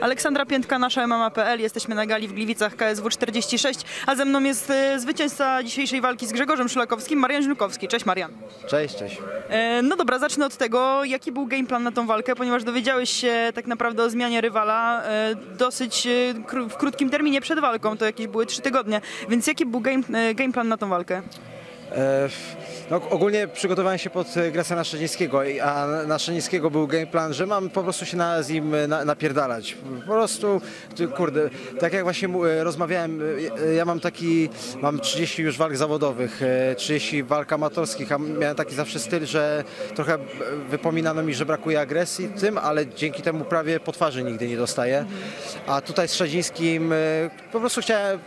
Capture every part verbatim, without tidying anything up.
Aleksandra Piętka, nasza M M A kropka P L. Jesteśmy na gali w Gliwicach K S W czterdzieści sześć, a ze mną jest e, zwycięzca dzisiejszej walki z Grzegorzem Szulakowskim, Marian Ziółkowski. Cześć Marian. Cześć, cześć. E, no dobra, zacznę od tego, jaki był game plan na tą walkę, ponieważ dowiedziałeś się tak naprawdę o zmianie rywala e, dosyć e, kró w krótkim terminie przed walką, to jakieś były trzy tygodnie, więc jaki był game, e, game plan na tą walkę? No, ogólnie przygotowałem się pod Gracjana Szadzińskiego, a na Szadzińskiego był game plan, że mam po prostu się na, z nim na, napierdalać. Po prostu, kurde, tak jak właśnie rozmawiałem, ja mam taki, mam trzydzieści już walk zawodowych, trzydzieści walk amatorskich, a miałem taki zawsze styl, że trochę wypominano mi, że brakuje agresji tym, ale dzięki temu prawie po twarzy nigdy nie dostaję. A tutaj z Szadzińskim po prostu chciałem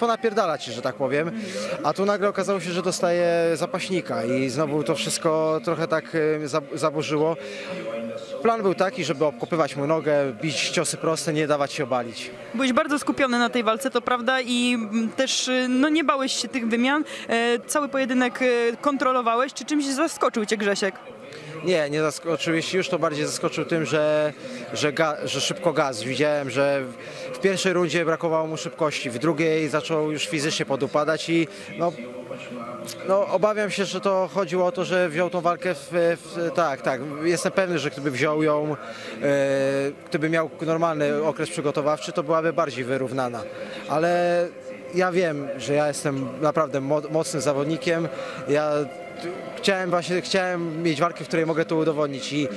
ponapierdalać się, że tak powiem, a tu nagle okazało się, że dostałem zapaśnika i znowu to wszystko trochę tak zaburzyło. Plan był taki, żeby obkopywać mu nogę, bić ciosy proste, nie dawać się obalić. Byłeś bardzo skupiony na tej walce, to prawda, i też no, nie bałeś się tych wymian. E, cały pojedynek kontrolowałeś. Czy czymś zaskoczył cię Grzesiek? Nie, nie zaskoczył. Jeśli już, to bardziej zaskoczył tym, że, że, ga, że szybko gaz. Widziałem, że w pierwszej rundzie brakowało mu szybkości, w drugiej zaczął już fizycznie podupadać i no... No, obawiam się, że to chodziło o to, że wziął tą walkę w, w, tak, tak, jestem pewny, że gdyby wziął ją, e, gdyby miał normalny okres przygotowawczy, to byłaby bardziej wyrównana, ale ja wiem, że ja jestem naprawdę mo mocnym zawodnikiem, ja chciałem właśnie, chciałem mieć walkę, w której mogę to udowodnić i,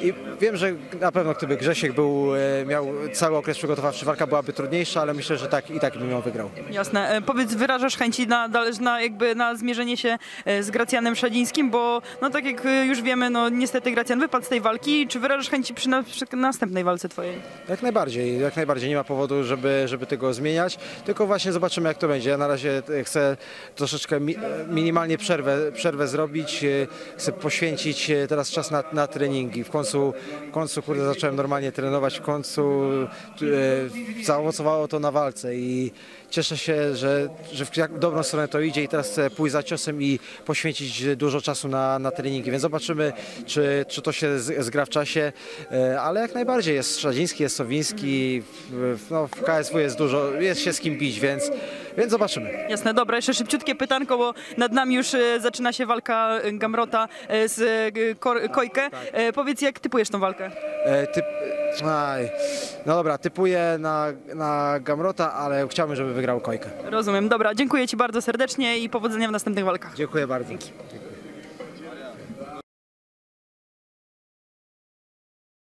i wiem, że na pewno gdyby Grzesiek był, miał cały okres przygotowawczy, walka byłaby trudniejsza, ale myślę, że tak i tak bym ją wygrał. Jasne. E, powiedz, wyrażasz chęci na, na, jakby na zmierzenie się z Gracjanem Szadzińskim, bo no tak jak już wiemy, no niestety Gracjan wypadł z tej walki. Czy wyrażasz chęci przy, na, przy następnej walce twojej? Jak najbardziej, jak najbardziej. Nie ma powodu, żeby, żeby tego zmieniać, tylko właśnie zobaczymy, jak to będzie. Ja na razie chcę troszeczkę mi, minimalnie przerwę, przerwę zrobić, chcę poświęcić teraz czas na, na treningi. W końcu, w końcu kurde, zacząłem normalnie trenować, w końcu e, zaowocowało to na walce i cieszę się, że, że w dobrą stronę to idzie i teraz chcę pójść za ciosem i poświęcić dużo czasu na, na treningi, więc zobaczymy, czy, czy to się zgra w czasie, e, ale jak najbardziej jest Szadziński, jest Sowiński, w, no, w K S W jest dużo, jest się z kim bić, więc Więc zobaczymy. Jasne, dobra, jeszcze szybciutkie pytanko, bo nad nami już zaczyna się walka Gamrota z Kojkę. Tak. Powiedz, jak typujesz tą walkę? E, typ... Aj. No dobra, typuję na, na Gamrota, ale chciałbym, żeby wygrał Kojkę. Rozumiem, dobra, dziękuję ci bardzo serdecznie i powodzenia w następnych walkach. Dziękuję bardzo. Dzięki.